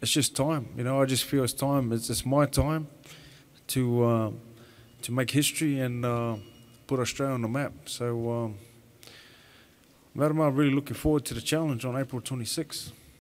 it's just time. You know, I just feel it's time. It's my time to make history and put Australia on the map. So, madam, I'm really looking forward to the challenge on April 26th.